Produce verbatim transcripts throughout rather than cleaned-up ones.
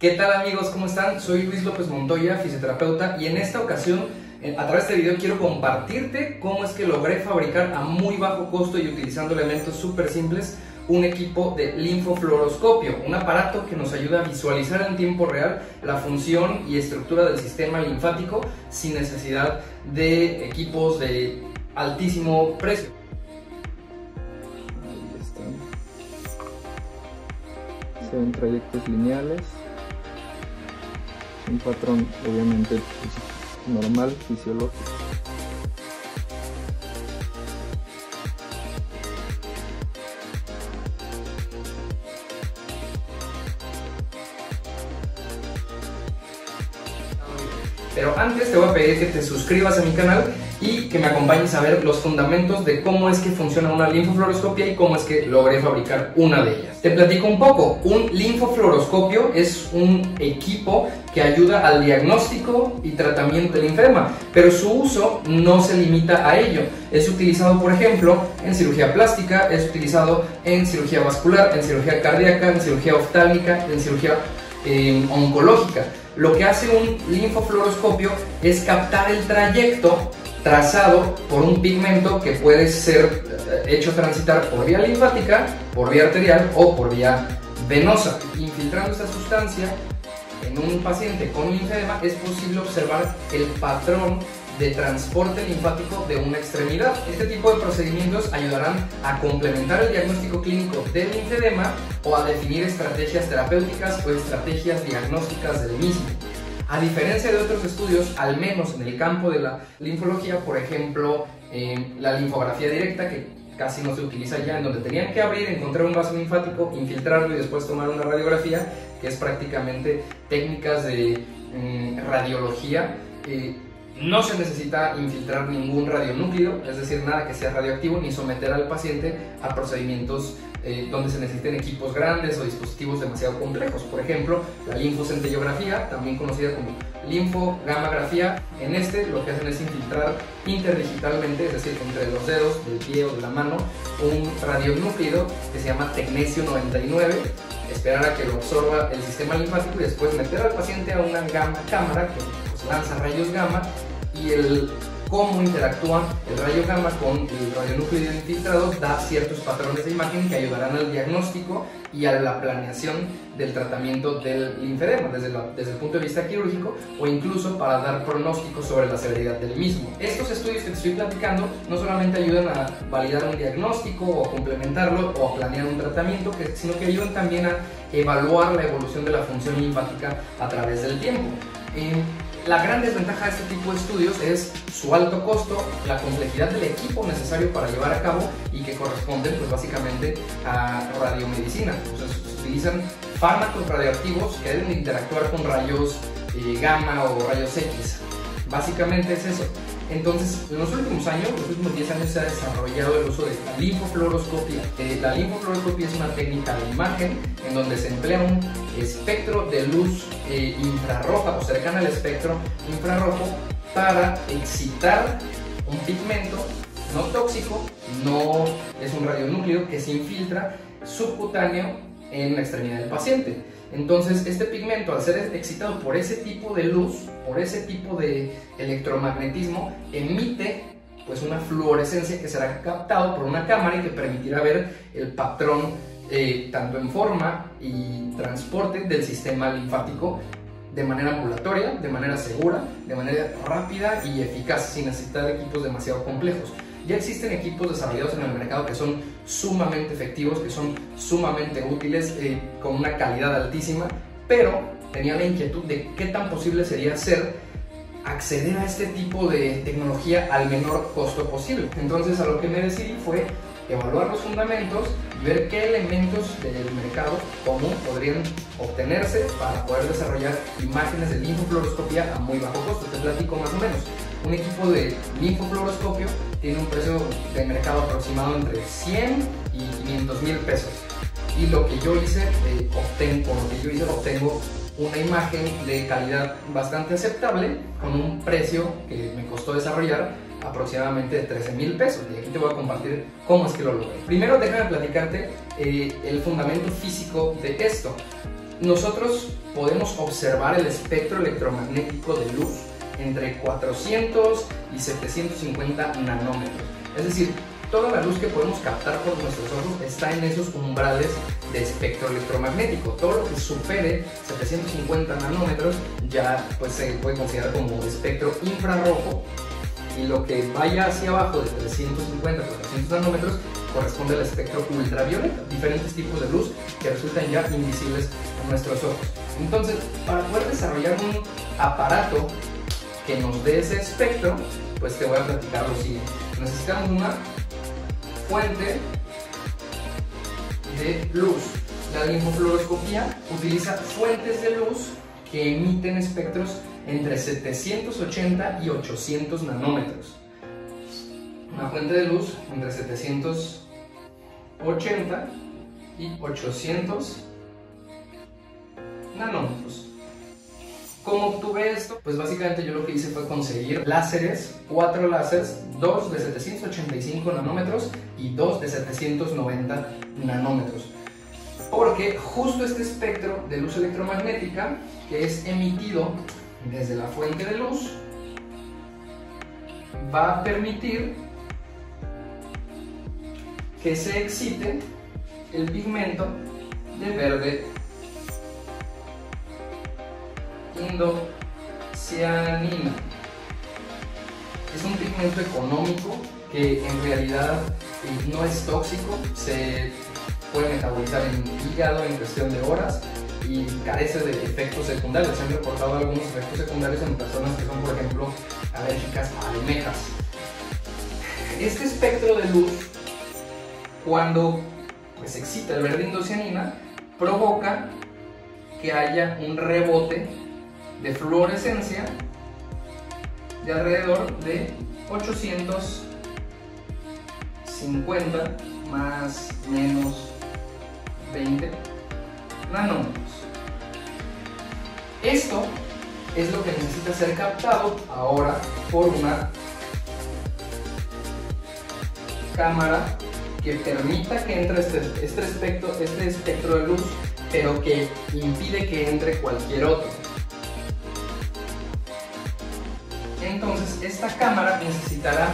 ¿Qué tal amigos? ¿Cómo están? Soy Luis López Montoya, fisioterapeuta, y en esta ocasión, a través de este video, quiero compartirte cómo es que logré fabricar a muy bajo costo y utilizando elementos súper simples un equipo de linfofluoroscopio, un aparato que nos ayuda a visualizar en tiempo real la función y estructura del sistema linfático sin necesidad de equipos de altísimo precio. Ahí están. Se ven trayectos lineales, un patrón obviamente normal, fisiológico. Pero antes te voy a pedir que te suscribas a mi canal y que me acompañes a ver los fundamentos de cómo es que funciona una linfofluoroscopia y cómo es que logré fabricar una de ellas. Te platico un poco. Un linfofluoroscopio es un equipo que ayuda al diagnóstico y tratamiento del linfedema, pero su uso no se limita a ello. Es utilizado, por ejemplo, en cirugía plástica, es utilizado en cirugía vascular, en cirugía cardíaca, en cirugía oftálmica, en cirugía eh, oncológica. Lo que hace un linfofluoroscopio es captar el trayecto trazado por un pigmento que puede ser hecho transitar por vía linfática, por vía arterial o por vía venosa. Infiltrando esta sustancia en un paciente con linfedema es posible observar el patrón de transporte linfático de una extremidad. Este tipo de procedimientos ayudarán a complementar el diagnóstico clínico del linfedema o a definir estrategias terapéuticas o estrategias diagnósticas del mismo. A diferencia de otros estudios, al menos en el campo de la linfología, por ejemplo, eh, la linfografía directa, que casi no se utiliza ya, en donde tenían que abrir, encontrar un vaso linfático, infiltrarlo y después tomar una radiografía, que es prácticamente técnicas de eh, radiología, eh, no se necesita infiltrar ningún radionúcleo, es decir, nada que sea radioactivo, ni someter al paciente a procedimientos eh, donde se necesiten equipos grandes o dispositivos demasiado complejos. Por ejemplo, la linfocentellografía, también conocida como linfogammagrafía, en este lo que hacen es infiltrar interdigitalmente, es decir, entre los dedos del pie o de la mano, un radionúcleo que se llama Tecnesio noventa y nueve, esperar a que lo absorba el sistema linfático y después meter al paciente a una gamma cámara que pues, lanza rayos gamma, y el cómo interactúa el rayo gamma con el radionúclido infiltrado da ciertos patrones de imagen que ayudarán al diagnóstico y a la planeación del tratamiento del linfedema desde, la, desde el punto de vista quirúrgico o incluso para dar pronósticos sobre la severidad del mismo. Estos estudios que te estoy platicando no solamente ayudan a validar un diagnóstico o a complementarlo o a planear un tratamiento, sino que ayudan también a evaluar la evolución de la función linfática a través del tiempo. Eh, La gran desventaja de este tipo de estudios es su alto costo, la complejidad del equipo necesario para llevar a cabo y que corresponden pues básicamente a radiomedicina. O sea, se utilizan fármacos radioactivos que deben interactuar con rayos eh, gamma o rayos X. Básicamente es eso. Entonces, en los últimos años, los últimos diez años, se ha desarrollado el uso de la linfofluoroscopia. Eh, la linfofluoroscopia es una técnica de imagen en donde se emplea un espectro de luz eh, infrarroja o cercana al espectro infrarrojo para excitar un pigmento no tóxico, no es un radionúcleo que se infiltra subcutáneo en la extremidad del paciente. Entonces, este pigmento, al ser excitado por ese tipo de luz, por ese tipo de electromagnetismo, emite pues una fluorescencia que será captado por una cámara y que permitirá ver el patrón eh, tanto en forma y transporte del sistema linfático de manera ambulatoria, de manera segura, de manera rápida y eficaz, sin necesitar equipos demasiado complejos. Ya existen equipos desarrollados en el mercado que son sumamente efectivos, que son sumamente útiles, eh, con una calidad altísima, pero tenía la inquietud de qué tan posible sería hacer acceder a este tipo de tecnología al menor costo posible. Entonces, a lo que me decidí fue evaluar los fundamentos y ver qué elementos del mercado común podrían obtenerse para poder desarrollar imágenes de linfofluoroscopia a muy bajo costo. Te platico más o menos. Un equipo de linfofluoroscopio tiene un precio de mercado aproximado entre cien y quinientos mil pesos. Y lo que yo hice, eh, obtengo, lo que yo hice, obtengo una imagen de calidad bastante aceptable con un precio que me costó desarrollar aproximadamente de trece mil pesos. Y aquí te voy a compartir cómo es que lo logré. Primero déjame platicarte eh, el fundamento físico de esto. Nosotros podemos observar el espectro electromagnético de luz entre cuatrocientos y setecientos cincuenta nanómetros. Es decir, toda la luz que podemos captar por nuestros ojos está en esos umbrales de espectro electromagnético. Todo lo que supere setecientos cincuenta nanómetros ya pues, se puede considerar como espectro infrarrojo, y lo que vaya hacia abajo de trescientos cincuenta a cuatrocientos nanómetros corresponde al espectro ultravioleta, diferentes tipos de luz que resultan ya invisibles a nuestros ojos. Entonces, para poder desarrollar un aparato que nos dé ese espectro, pues te voy a platicar lo siguiente. Necesitamos una fuente de luz. La linfofluoroscopía utiliza fuentes de luz que emiten espectros entre setecientos ochenta y ochocientos nanómetros. Una fuente de luz entre setecientos ochenta y ochocientos nanómetros. ¿Cómo obtuve esto? Pues básicamente yo lo que hice fue conseguir láseres, cuatro láseres, dos de setecientos ochenta y cinco nanómetros y dos de setecientos noventa nanómetros. Porque justo este espectro de luz electromagnética que es emitido desde la fuente de luz va a permitir que se excite el pigmento de verde Indocianina. Es un pigmento económico que en realidad no es tóxico, se puede metabolizar en el hígado en cuestión de horas y carece de efectos secundarios. Se han reportado algunos efectos secundarios en personas que son, por ejemplo, alérgicas a almejas. Este espectro de luz, cuando pues, excita el verde Indocianina, provoca que haya un rebote de fluorescencia de alrededor de ochocientos cincuenta más menos veinte nanómetros. Esto es lo que necesita ser captado ahora por una cámara que permita que entre este, este, espectro, este espectro de luz, pero que impide que entre cualquier otro. Entonces esta cámara necesitará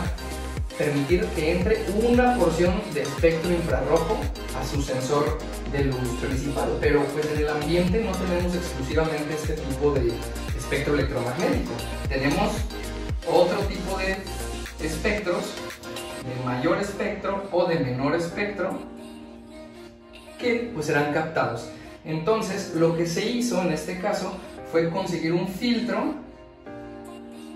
permitir que entre una porción de espectro infrarrojo a su sensor de luz principal, pero pues en el ambiente no tenemos exclusivamente este tipo de espectro electromagnético, tenemos otro tipo de espectros de mayor espectro o de menor espectro que pues serán captados. Entonces lo que se hizo en este caso fue conseguir un filtro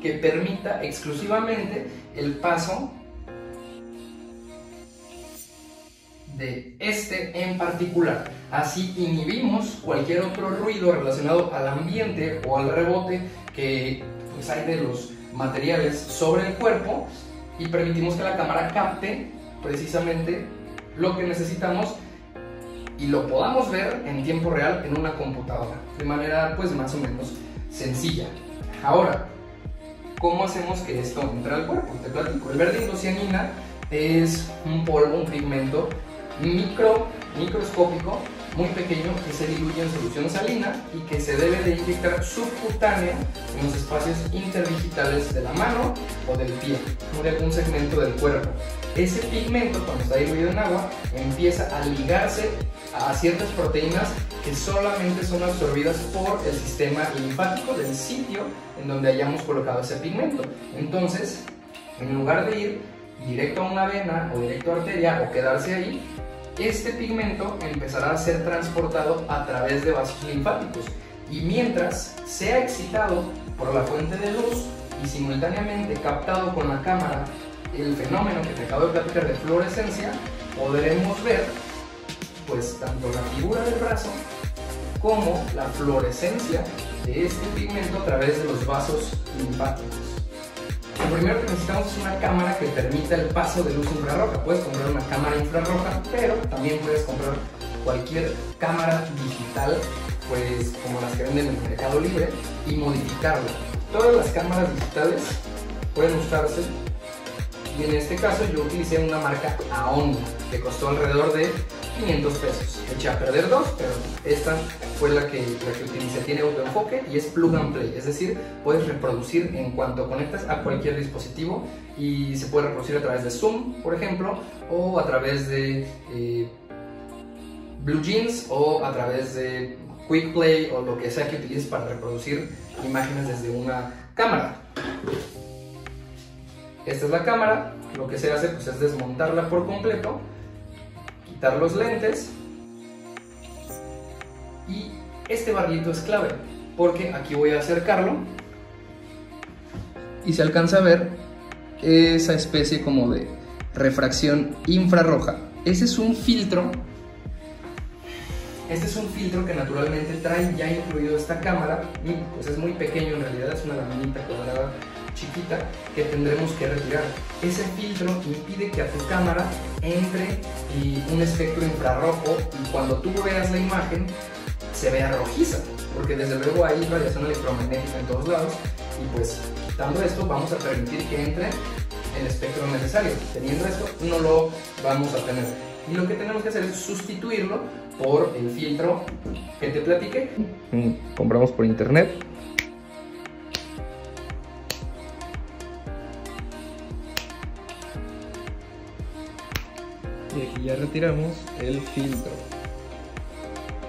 que permita exclusivamente el paso de este en particular. Así inhibimos cualquier otro ruido relacionado al ambiente o al rebote que pues, hay de los materiales sobre el cuerpo, y permitimos que la cámara capte precisamente lo que necesitamos y lo podamos ver en tiempo real en una computadora, de manera pues más o menos sencilla. Ahora, ¿cómo hacemos que esto entre al cuerpo? Te platico. El verde Indocianina es un polvo, un pigmento micro, microscópico, muy pequeño, que se diluye en solución salina y que se debe de inyectar subcutáneo en los espacios interdigitales de la mano o del pie, o de algún segmento del cuerpo. Ese pigmento, cuando está diluido en agua, empieza a ligarse a ciertas proteínas que solamente son absorbidas por el sistema linfático del sitio en donde hayamos colocado ese pigmento. Entonces, en lugar de ir directo a una vena o directo a arteria o quedarse ahí, este pigmento empezará a ser transportado a través de vasos linfáticos, y mientras sea excitado por la fuente de luz y simultáneamente captado con la cámara el fenómeno que te acabo de platicar de fluorescencia, podremos ver pues tanto la figura del brazo como la fluorescencia de este pigmento a través de los vasos linfáticos. Lo primero que necesitamos es una cámara que permita el paso de luz infrarroja. Puedes comprar una cámara infrarroja, pero también puedes comprar cualquier cámara digital, pues como las que venden en el mercado libre, y modificarla. Todas las cámaras digitales pueden usarse, y en este caso yo utilicé una marca Aon, que costó alrededor de quinientos pesos. Eché a perder dos, pero esta fue la que, la que utilicé. Tiene autoenfoque y es plug and play, es decir, puedes reproducir en cuanto conectas a cualquier dispositivo y se puede reproducir a través de Zoom, por ejemplo, o a través de eh, Blue Jeans o a través de Quick Play o lo que sea que utilices para reproducir imágenes desde una cámara. Esta es la cámara, lo que se hace pues, es desmontarla por completo, quitar los lentes y este barrilito es clave porque aquí voy a acercarlo y se alcanza a ver esa especie como de refracción infrarroja. Ese es un filtro, este es un filtro que naturalmente trae ya incluido esta cámara y pues es muy pequeño en realidad, es una laminita cuadrada chiquita que tendremos que retirar. Ese filtro impide que a tu cámara entre y un espectro infrarrojo y cuando tú veas la imagen se vea rojiza, porque desde luego hay radiación electromagnética en todos lados y pues quitando esto vamos a permitir que entre el espectro necesario. Teniendo esto no lo vamos a tener y lo que tenemos que hacer es sustituirlo por el filtro que te platiqué. Compramos por internet. Y aquí ya retiramos el filtro.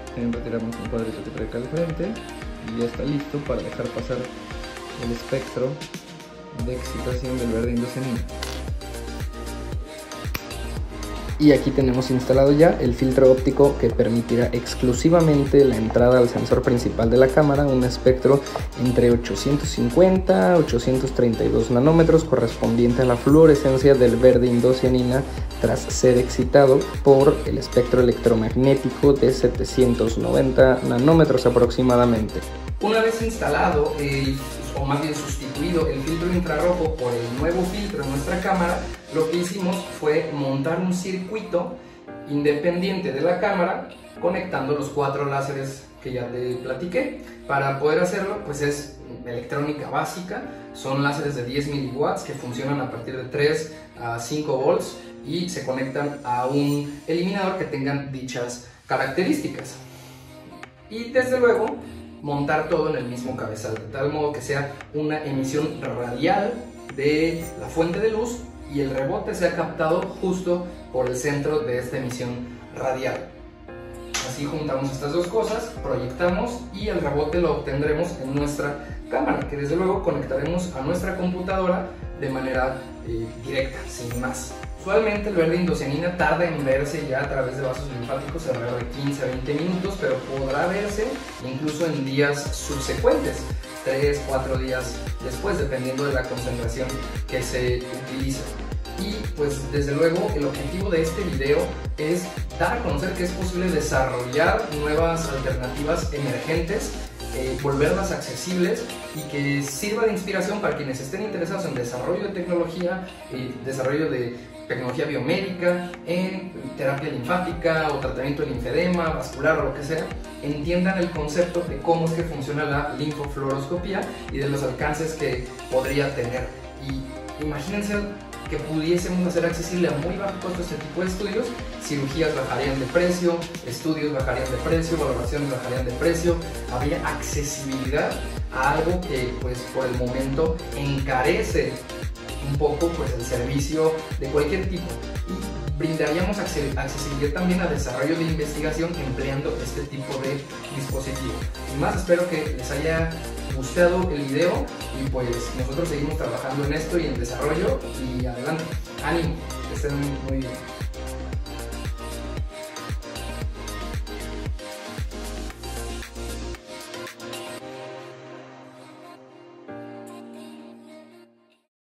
También retiramos un cuadrito que trae acá al frente y ya está listo para dejar pasar el espectro de excitación del verde indocianina. Y aquí tenemos instalado ya el filtro óptico que permitirá exclusivamente la entrada al sensor principal de la cámara, un espectro entre ochocientos cincuenta a ochocientos treinta y dos nanómetros correspondiente a la fluorescencia del verde indocianina tras ser excitado por el espectro electromagnético de setecientos noventa nanómetros aproximadamente. Una vez instalado, eh, o más bien sustituido el filtro infrarrojo por el nuevo filtro en nuestra cámara, lo que hicimos fue montar un circuito independiente de la cámara conectando los cuatro láseres que ya te platiqué. Para poder hacerlo, pues es electrónica básica, son láseres de diez miliwatts que funcionan a partir de tres a cinco volts y se conectan a un eliminador que tengan dichas características. Y desde luego, montar todo en el mismo cabezal, de tal modo que sea una emisión radial de la fuente de luz y el rebote sea captado justo por el centro de esta emisión radial. Así juntamos estas dos cosas, proyectamos y el rebote lo obtendremos en nuestra cámara, que desde luego conectaremos a nuestra computadora de manera eh, directa, sin más. Usualmente el verde indocianina tarda en verse ya a través de vasos linfáticos alrededor de quince a veinte minutos, pero podrá verse incluso en días subsecuentes, tres, cuatro días después, dependiendo de la concentración que se utilice. Y pues desde luego el objetivo de este video es dar a conocer que es posible desarrollar nuevas alternativas emergentes, Eh, volverlas accesibles y que sirva de inspiración para quienes estén interesados en desarrollo de tecnología, eh, desarrollo de tecnología biomédica, en terapia linfática o tratamiento de linfedema, vascular o lo que sea, entiendan el concepto de cómo es que funciona la linfofluoroscopia y de los alcances que podría tener. Y imagínense que pudiésemos hacer accesible a muy bajo costo este tipo de estudios, cirugías bajarían de precio, estudios bajarían de precio, valoraciones bajarían de precio, habría accesibilidad a algo que pues por el momento encarece un poco pues el servicio de cualquier tipo y brindaríamos accesibilidad también a desarrollo de investigación empleando este tipo de dispositivo. Y más, espero que les haya gustado el video y pues nosotros seguimos trabajando en esto y en desarrollo y adelante, ánimo, que estén muy bien.